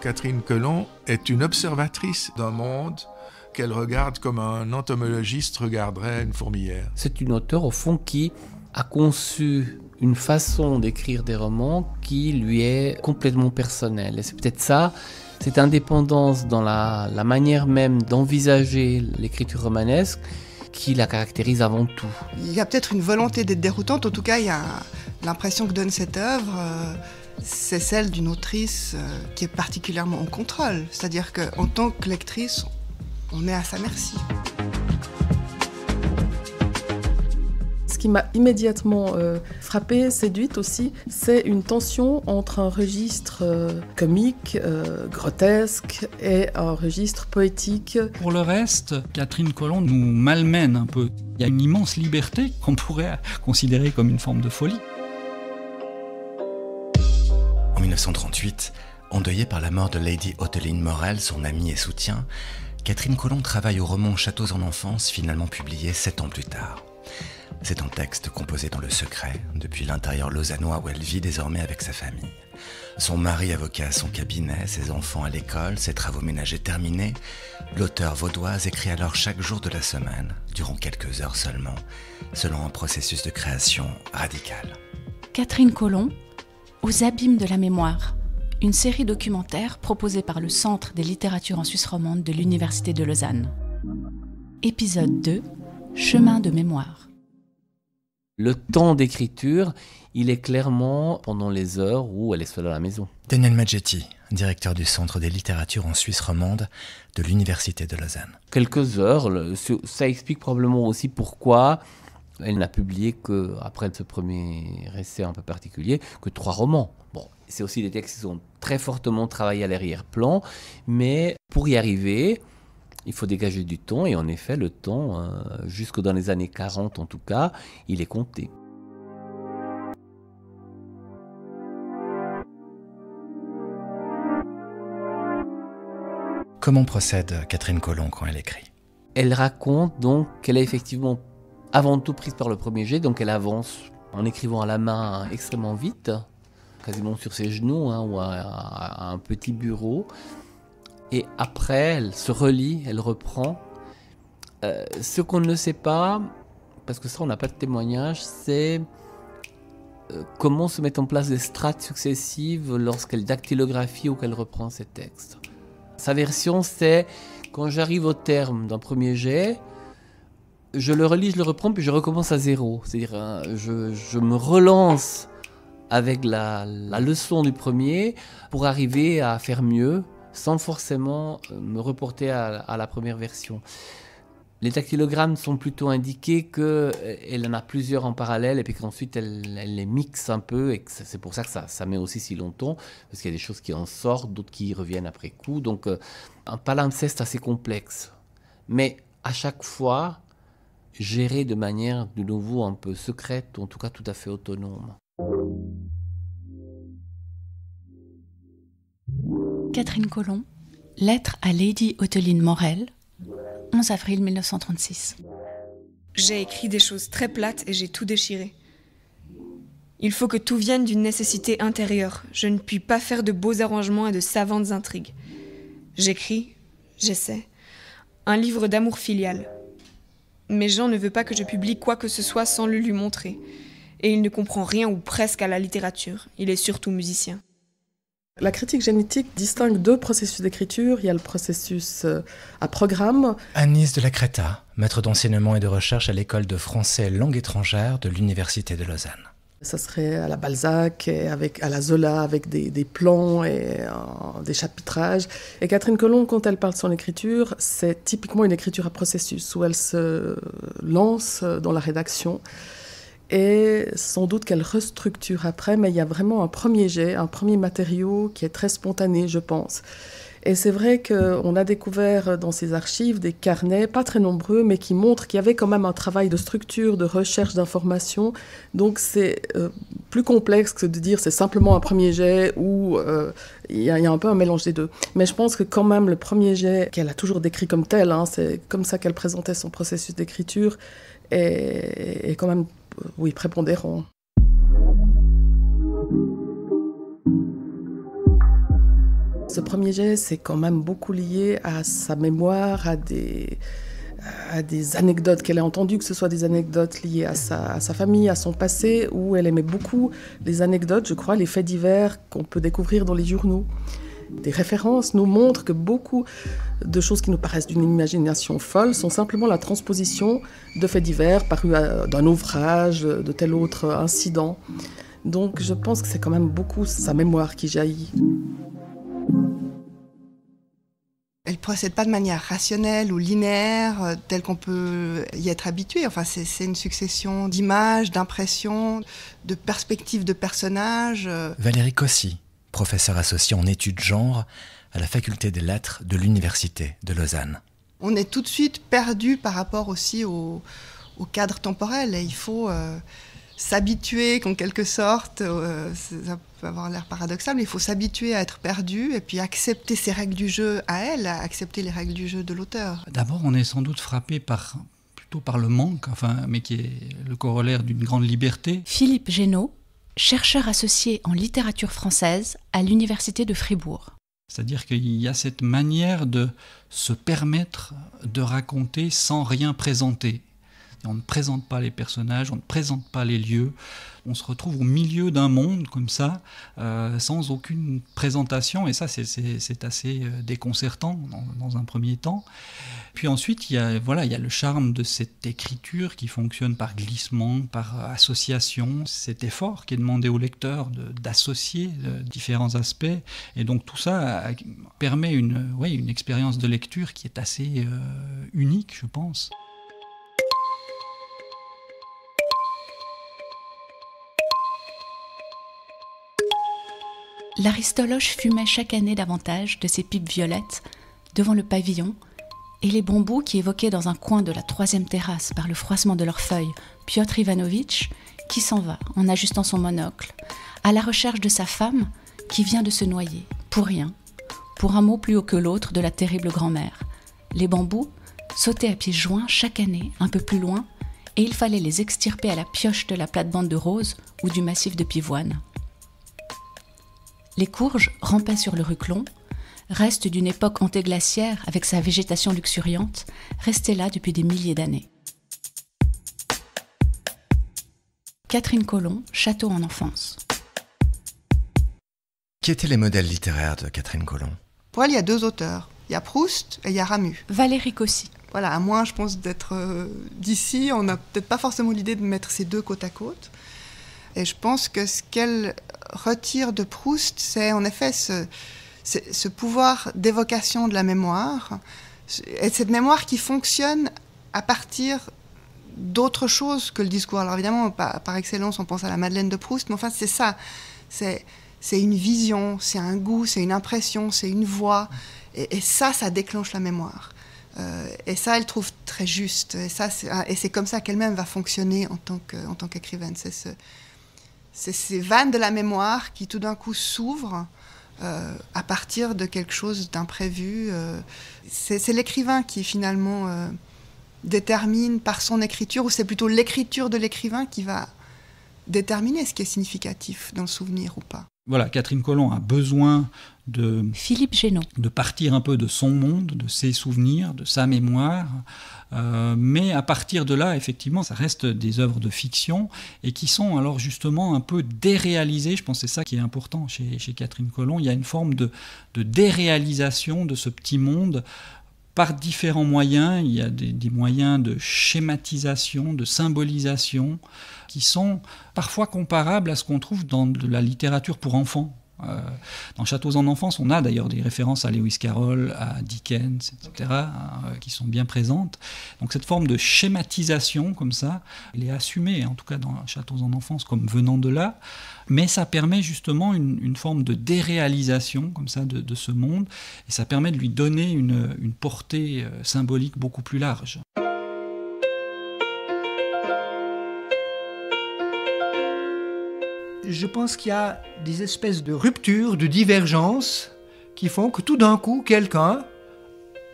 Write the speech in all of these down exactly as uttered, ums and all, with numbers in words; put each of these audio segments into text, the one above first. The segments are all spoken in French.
Catherine Colomb est une observatrice d'un monde qu'elle regarde comme un entomologiste regarderait une fourmilière. C'est une auteure, au fond, qui a conçu une façon d'écrire des romans qui lui est complètement personnelle. Et c'est peut-être ça, cette indépendance dans la, la manière même d'envisager l'écriture romanesque qui la caractérise avant tout. Il y a peut-être une volonté d'être déroutante, en tout cas, il y a l'impression que donne cette œuvre. Euh... C'est celle d'une autrice qui est particulièrement en contrôle, c'est-à-dire qu'en tant que lectrice, on est à sa merci. Ce qui m'a immédiatement euh, frappée, séduite aussi, c'est une tension entre un registre euh, comique, euh, grotesque, et un registre poétique. Pour le reste, Catherine Colomb nous malmène un peu. Il y a une immense liberté qu'on pourrait considérer comme une forme de folie. En mille neuf cent trente-huit, endeuillée par la mort de Lady Oteline Morel, son amie et soutien, Catherine Colomb travaille au roman Châteaux en enfance, finalement publié sept ans plus tard. C'est un texte composé dans le secret, depuis l'intérieur lausannois où elle vit désormais avec sa famille. Son mari avocat à son cabinet, ses enfants à l'école, ses travaux ménagers terminés, l'auteure vaudoise écrit alors chaque jour de la semaine, durant quelques heures seulement, selon un processus de création radical. Catherine Colomb, Aux abîmes de la mémoire, une série documentaire proposée par le Centre des littératures en Suisse romande de l'Université de Lausanne. Épisode deux, Chemin de mémoire. Le temps d'écriture, il est clairement pendant les heures où elle est seule à la maison. Daniele Maggetti, directeur du Centre des littératures en Suisse romande de l'Université de Lausanne. Quelques heures, ça explique probablement aussi pourquoi elle n'a publié que, après ce premier essai un peu particulier, que trois romans. Bon, c'est aussi des textes qui sont très fortement travaillés à l'arrière-plan, mais pour y arriver, il faut dégager du temps, et en effet, le temps, hein, jusque dans les années quarante en tout cas, il est compté. Comment procède Catherine Colomb quand elle écrit? Elle raconte donc qu'elle est effectivement avant tout prise par le premier jet, donc elle avance en écrivant à la main extrêmement vite, quasiment sur ses genoux, hein, ou à, à, à un petit bureau. Et après, elle se relie, elle reprend. Euh, ce qu'on ne sait pas, parce que ça on n'a pas de témoignage, c'est euh, comment se mettent en place des strates successives lorsqu'elle dactylographie ou qu'elle reprend ses textes. Sa version, c'est quand j'arrive au terme d'un premier jet, je le relis, je le reprends, puis je recommence à zéro. C'est-à-dire, hein, je, je me relance avec la, la leçon du premier pour arriver à faire mieux, sans forcément me reporter à, à la première version. Les dactylogrammes sont plutôt indiqués qu'elle en a plusieurs en parallèle, et puis qu'ensuite elle, elle les mixe un peu, et c'est pour ça que ça, ça met aussi si longtemps, parce qu'il y a des choses qui en sortent, d'autres qui reviennent après coup. Donc, un palimpseste assez complexe. Mais à chaque fois, gérée de manière de nouveau un peu secrète, ou en tout cas tout à fait autonome. Catherine Colomb, lettre à Lady Oteline Morel, onze avril mille neuf cent trente-six. J'ai écrit des choses très plates et j'ai tout déchiré. Il faut que tout vienne d'une nécessité intérieure. Je ne puis pas faire de beaux arrangements et de savantes intrigues. J'écris, j'essaie, un livre d'amour filial. Mais Jean ne veut pas que je publie quoi que ce soit sans le lui montrer. Et il ne comprend rien ou presque à la littérature. Il est surtout musicien. La critique génétique distingue deux processus d'écriture. Il y a le processus à programme. Anne-Lise Delacrétaz, maître d'enseignement et de recherche à l'école de français langue étrangère de l'Université de Lausanne. Ça serait à la Balzac, et avec, à la Zola, avec des, des plans et euh, des chapitrages. Et Catherine Colomb, quand elle parle de son écriture, c'est typiquement une écriture à processus, où elle se lance dans la rédaction. Et sans doute qu'elle restructure après, mais il y a vraiment un premier jet, un premier matériau qui est très spontané, je pense. Et c'est vrai qu'on a découvert dans ces archives des carnets, pas très nombreux, mais qui montrent qu'il y avait quand même un travail de structure, de recherche d'informations. Donc c'est euh, plus complexe que de dire c'est simplement un premier jet ou euh, il y, y a un peu un mélange des deux. Mais je pense que quand même le premier jet, qu'elle a toujours décrit comme tel, hein, c'est comme ça qu'elle présentait son processus d'écriture, est, est quand même oui, prépondérant. Ce premier jet, c'est quand même beaucoup lié à sa mémoire, à des, à des anecdotes qu'elle a entendues, que ce soit des anecdotes liées à sa, à sa famille, à son passé, où elle aimait beaucoup les anecdotes, je crois, les faits divers qu'on peut découvrir dans les journaux. Des références nous montrent que beaucoup de choses qui nous paraissent d'une imagination folle sont simplement la transposition de faits divers parus d'un naufrage, de tel autre incident. Donc je pense que c'est quand même beaucoup sa mémoire qui jaillit. Elle ne procède pas de manière rationnelle ou linéaire, telle qu'on peut y être habitué. Enfin, c'est une succession d'images, d'impressions, de perspectives de personnages. Valérie Cossy, professeur associé en études genre à la faculté des lettres de l'Université de Lausanne. On est tout de suite perdu par rapport aussi au, au cadre temporel et il faut euh, s'habituer qu'en quelque sorte, euh, ça peut avoir l'air paradoxal, mais il faut s'habituer à être perdu et puis accepter ses règles du jeu à elle, à accepter les règles du jeu de l'auteur. D'abord, on est sans doute frappé par, plutôt par le manque, enfin, mais qui est le corollaire d'une grande liberté. Philippe Geinoz, chercheur associé en littérature française à l'université de Fribourg. C'est-à-dire qu'il y a cette manière de se permettre de raconter sans rien présenter. Et on ne présente pas les personnages, on ne présente pas les lieux. On se retrouve au milieu d'un monde comme ça, euh, sans aucune présentation. Et ça, c'est assez déconcertant dans, dans un premier temps. Puis ensuite, il y a, voilà, il y a le charme de cette écriture qui fonctionne par glissement, par association. Cet effort qui est demandé au lecteur d'associer différents aspects. Et donc tout ça permet une, ouais, une expérience de lecture qui est assez euh, unique, je pense. L'aristoloche fumait chaque année davantage de ses pipes violettes devant le pavillon, et les bambous qui évoquaient dans un coin de la troisième terrasse par le froissement de leurs feuilles Piotr Ivanovitch, qui s'en va en ajustant son monocle, à la recherche de sa femme qui vient de se noyer, pour rien, pour un mot plus haut que l'autre de la terrible grand-mère. Les bambous sautaient à pieds joints chaque année un peu plus loin, et il fallait les extirper à la pioche de la plate-bande de rose ou du massif de pivoine. Les courges rampaient sur le ruclon, reste d'une époque anté-glaciaire avec sa végétation luxuriante, restée là depuis des milliers d'années. Catherine Colomb, Châteaux en enfance. Qui étaient les modèles littéraires de Catherine Colomb? Pour elle, il y a deux auteurs. Il y a Proust et il y a Ramuz. Valérie Cossy. Voilà, à moins, je pense, d'être euh, d'ici, on n'a peut-être pas forcément l'idée de mettre ces deux côte à côte. Et je pense que ce qu'elle retire de Proust, c'est en effet ce, ce, ce pouvoir d'évocation de la mémoire, et cette mémoire qui fonctionne à partir d'autres choses que le discours. Alors évidemment, par, par excellence, on pense à la Madeleine de Proust, mais enfin c'est ça, c'est une vision, c'est un goût, c'est une impression, c'est une voix, et, et ça, ça déclenche la mémoire. Euh, et ça, elle trouve très juste, et, et c'est comme ça qu'elle-même va fonctionner en tant que, en tant qu'écrivaine, c'est ce... C'est ces vannes de la mémoire qui tout d'un coup s'ouvrent euh, à partir de quelque chose d'imprévu. Euh, c'est l'écrivain qui finalement euh, détermine par son écriture, ou c'est plutôt l'écriture de l'écrivain qui va déterminer ce qui est significatif dans le souvenir ou pas. Voilà, Catherine Colomb a besoin de, Philippe Geinoz. de partir un peu de son monde, de ses souvenirs, de sa mémoire. Euh, mais à partir de là, effectivement, ça reste des œuvres de fiction et qui sont alors justement un peu déréalisées. Je pense que c'est ça qui est important chez, chez Catherine Colomb. Il y a une forme de, de déréalisation de ce petit monde par différents moyens. Il y a des, des moyens de schématisation, de symbolisation qui sont parfois comparables à ce qu'on trouve dans de la littérature pour enfants. Euh, dans Châteaux en enfance, on a d'ailleurs des références à Lewis Carroll, à Dickens, et cetera, hein, qui sont bien présentes. Donc cette forme de schématisation, comme ça, elle est assumée, en tout cas dans Châteaux en enfance, comme venant de là, mais ça permet justement une, une forme de déréalisation, comme ça, de, de ce monde, et ça permet de lui donner une, une portée symbolique beaucoup plus large. Je pense qu'il y a des espèces de ruptures, de divergences qui font que tout d'un coup, quelqu'un,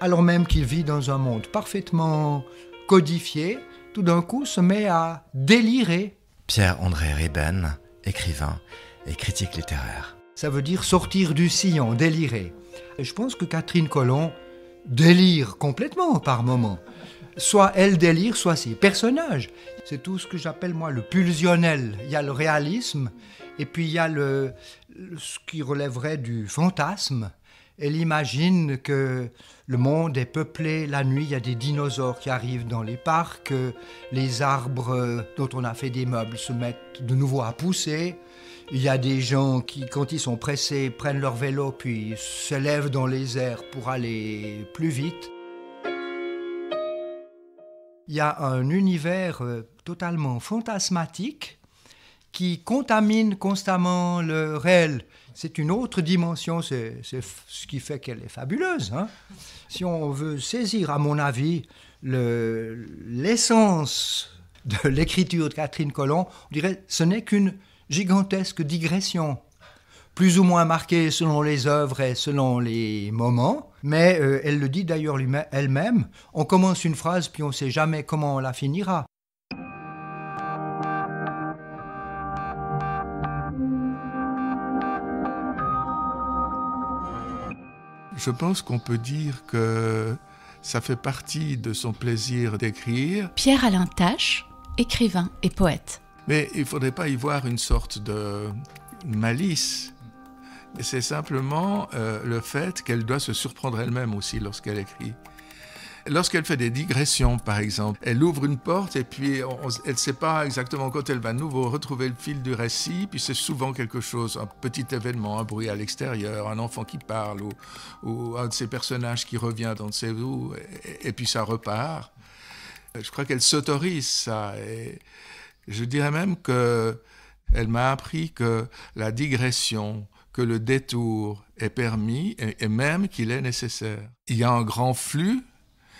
alors même qu'il vit dans un monde parfaitement codifié, tout d'un coup se met à délirer. Pierre-André Rieben, écrivain et critique littéraire. ça veut dire sortir du sillon, délirer. Et je pense que Catherine Colomb délire complètement par moment. Soit elle délire, soit ses personnages. C'est tout ce que j'appelle moi le pulsionnel. Il y a le réalisme, et puis il y a le, ce qui relèverait du fantasme. Elle imagine que le monde est peuplé, la nuit il y a des dinosaures qui arrivent dans les parcs, les arbres dont on a fait des meubles se mettent de nouveau à pousser, il y a des gens qui, quand ils sont pressés, prennent leur vélo puis se lèvent dans les airs pour aller plus vite. Il y a un univers totalement fantasmatique qui contamine constamment le réel. C'est une autre dimension, c'est ce qui fait qu'elle est fabuleuse. Hein. Si on veut saisir, à mon avis, l'essence de l'écriture de Catherine Colomb, on dirait que ce n'est qu'une gigantesque digression, plus ou moins marquée selon les œuvres et selon les moments, mais euh, elle le dit d'ailleurs elle-même, on commence une phrase puis on ne sait jamais comment on la finira. Je pense qu'on peut dire que ça fait partie de son plaisir d'écrire. Pierre-Alain Tâche, écrivain et poète. Mais il ne faudrait pas y voir une sorte de malice. C'est simplement euh, le fait qu'elle doit se surprendre elle-même aussi lorsqu'elle écrit. Lorsqu'elle fait des digressions, par exemple, elle ouvre une porte et puis on, elle ne sait pas exactement quand elle va de nouveau retrouver le fil du récit. Puis c'est souvent quelque chose, un petit événement, un bruit à l'extérieur, un enfant qui parle ou, ou un de ses personnages qui revient dans ses roues et, et puis ça repart. Je crois qu'elle s'autorise ça. Et je dirais même qu'elle m'a appris que la digression, que le détour est permis et, et même qu'il est nécessaire. Il y a un grand flux,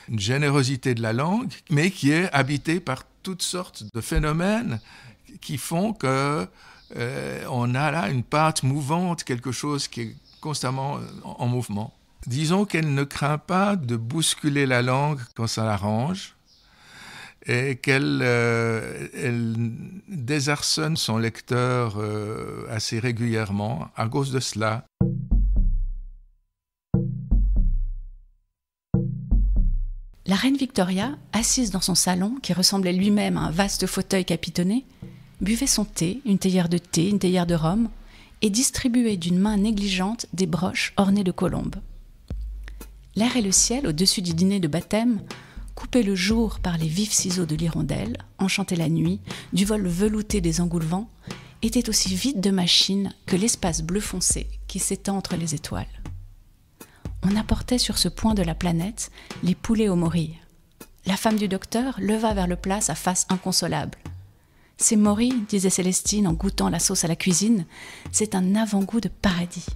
une générosité de la langue, mais qui est habitée par toutes sortes de phénomènes qui font que euh, on a là une patte mouvante, quelque chose qui est constamment en, en mouvement. Disons qu'elle ne craint pas de bousculer la langue quand ça l'arrange et qu'elle euh, elle désarçonne son lecteur euh, assez régulièrement à cause de cela. La reine Victoria, assise dans son salon, qui ressemblait lui-même à un vaste fauteuil capitonné, buvait son thé, une théière de thé, une théière de rhum, et distribuait d'une main négligente des broches ornées de colombes. L'air et le ciel, au-dessus du dîner de baptême, coupaient le jour par les vifs ciseaux de l'hirondelle, enchantaient la nuit, du vol velouté des engoulevents, étaient aussi vides de machines que l'espace bleu foncé qui s'étend entre les étoiles. On apportait sur ce point de la planète les poulets aux morilles. La femme du docteur leva vers le plat sa face inconsolable. « Ces morilles, disait Célestine en goûtant la sauce à la cuisine, c'est un avant-goût de paradis. »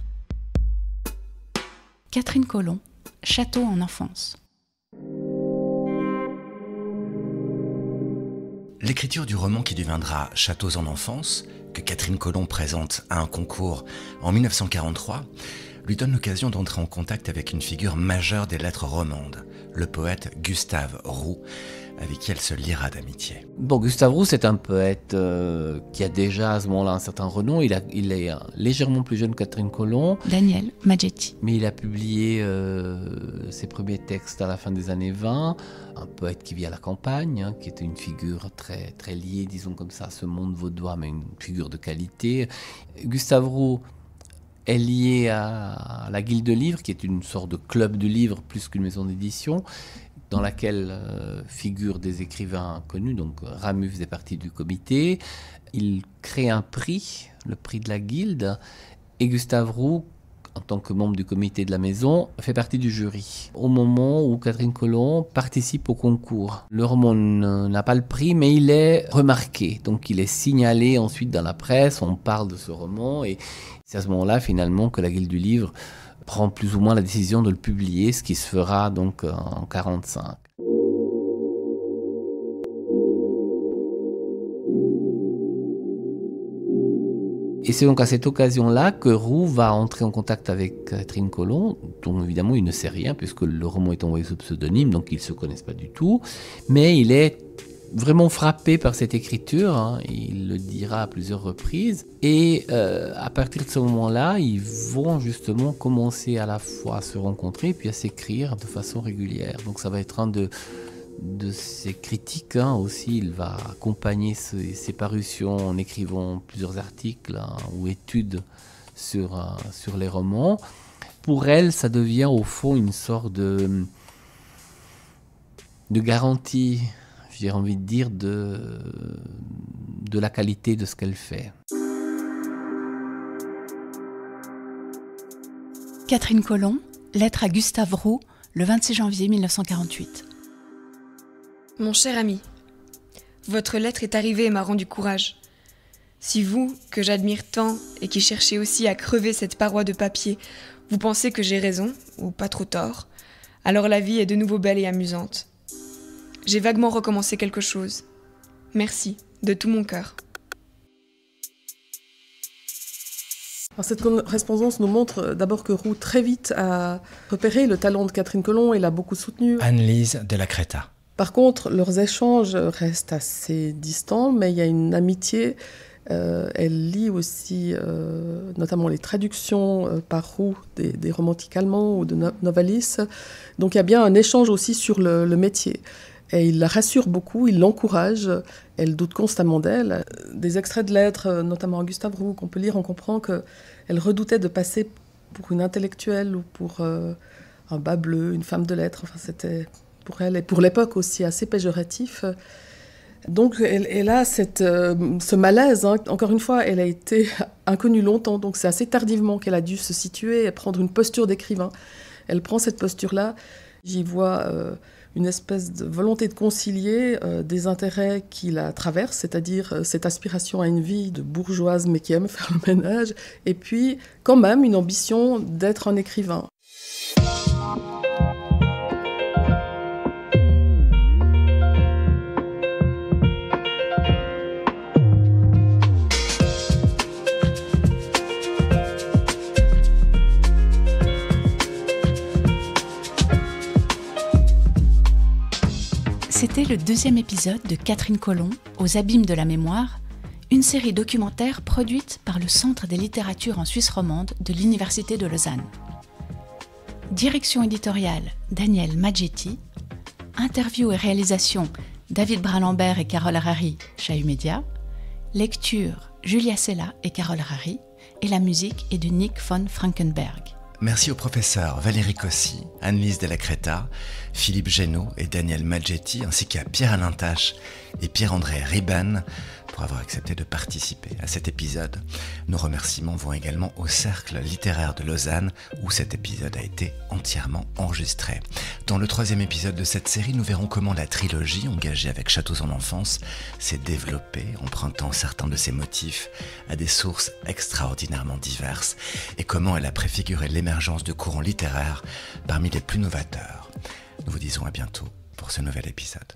Catherine Colomb, Châteaux en enfance. L'écriture du roman qui deviendra Châteaux en enfance, que Catherine Colomb présente à un concours en mille neuf cent quarante-trois, lui donne l'occasion d'entrer en contact avec une figure majeure des lettres romandes, le poète Gustave Roud, avec qui elle se liera d'amitié. Bon, Gustave Roud, c'est un poète euh, qui a déjà à ce moment-là un certain renom. Il, a, il est euh, légèrement plus jeune que Catherine Colomb. Daniele Maggetti. Mais il a publié euh, ses premiers textes à la fin des années vingt. Un poète qui vit à la campagne, hein, qui était une figure très, très liée, disons comme ça, à ce monde vaudois, mais une figure de qualité. Gustave Roud est lié à la Guilde de Livres, qui est une sorte de club de livres plus qu'une maison d'édition, dans laquelle euh, figurent des écrivains connus, donc Ramuz faisait partie du comité. Il crée un prix, le prix de la Guilde, et Gustave Roud, en tant que membre du comité de la maison, fait partie du jury. Au moment où Catherine Colomb participe au concours, le roman n'a pas le prix, mais il est remarqué. Donc il est signalé ensuite dans la presse, on parle de ce roman, et c'est à ce moment-là finalement que la Guilde du Livre prend plus ou moins la décision de le publier, ce qui se fera donc en mille neuf cent quarante-cinq. Et c'est donc à cette occasion-là que Roud va entrer en contact avec Catherine Colomb, dont évidemment il ne sait rien, puisque le roman est envoyé sous pseudonyme, donc ils ne se connaissent pas du tout. Mais il est vraiment frappé par cette écriture, hein, il le dira à plusieurs reprises, et euh, à partir de ce moment-là, ils vont justement commencer à la fois à se rencontrer et puis à s'écrire de façon régulière. Donc ça va être un de, de ses critiques, hein, aussi, il va accompagner ses, ses parutions en écrivant plusieurs articles, hein, ou études sur, hein, sur les romans. Pour elle, ça devient au fond une sorte de, de garantie, j'ai envie de dire, de, de la qualité de ce qu'elle fait. Catherine Colomb, lettre à Gustave Roud, le vingt-six janvier mille neuf cent quarante-huit. Mon cher ami, votre lettre est arrivée et m'a rendu courage. Si vous, que j'admire tant et qui cherchez aussi à crever cette paroi de papier, vous pensez que j'ai raison, ou pas trop tort, alors la vie est de nouveau belle et amusante. J'ai vaguement recommencé quelque chose. Merci, de tout mon cœur. Alors cette correspondance nous montre d'abord que Roud très vite a repéré le talent de Catherine Colomb et l'a beaucoup soutenue. Anne-Lise Delacrétaz. Par contre, leurs échanges restent assez distants, mais il y a une amitié. Euh, elle lit aussi euh, notamment les traductions euh, par Roud des, des romantiques allemands ou de no Novalis. Donc il y a bien un échange aussi sur le, le métier. Et il la rassure beaucoup, il l'encourage, elle doute constamment d'elle. Des extraits de lettres, notamment à Gustave Roud, qu'on peut lire, on comprend qu'elle redoutait de passer pour une intellectuelle ou pour euh, un bas bleu, une femme de lettres. Enfin, c'était pour elle, et pour l'époque aussi, assez péjoratif. Donc elle, elle a cette, euh, ce malaise, hein. Encore une fois, elle a été inconnue longtemps, donc c'est assez tardivement qu'elle a dû se situer et prendre une posture d'écrivain. Elle prend cette posture-là, j'y vois... Euh, une espèce de volonté de concilier euh, des intérêts qui la traversent, c'est-à-dire euh, cette aspiration à une vie de bourgeoise mais qui aime faire le ménage, et puis quand même une ambition d'être un écrivain. C'était le deuxième épisode de Catherine Colomb, aux abîmes de la mémoire, une série documentaire produite par le Centre des littératures en Suisse romande de l'Université de Lausanne. Direction éditoriale, Daniele Maggetti. Interview et réalisation, David Bralambert et Carole Harari, Chahumédia. Lecture, Julia Sella et Carole Harari. Et la musique est de Nick von Frankenberg. Merci aux professeurs Valérie Cossy, Anne-Lise Delacrétaz, Philippe Geinoz et Daniele Maggetti, ainsi qu'à Pierre-Alain Tâche et Pierre-André Rieben pour avoir accepté de participer à cet épisode. Nos remerciements vont également au Cercle littéraire de Lausanne, où cet épisode a été entièrement enregistré. Dans le troisième épisode de cette série, nous verrons comment la trilogie engagée avec Châteaux en enfance s'est développée, empruntant certains de ses motifs à des sources extraordinairement diverses, et comment elle a préfiguré l'émergence de courants littéraires parmi les plus novateurs. Nous vous disons à bientôt pour ce nouvel épisode.